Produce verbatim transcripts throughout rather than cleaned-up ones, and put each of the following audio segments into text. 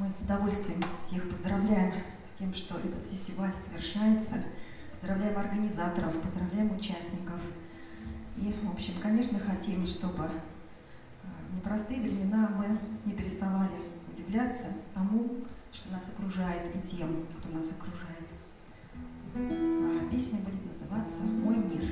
Мы с удовольствием всех поздравляем с тем, что этот фестиваль совершается. Поздравляем организаторов, поздравляем участников. И, в общем, конечно, хотим, чтобы в непростые времена мы не переставали удивляться тому, что нас окружает, и тем, кто нас окружает. А песня будет называться «Мой мир».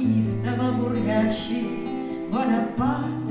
Неистово бурлящий водопад.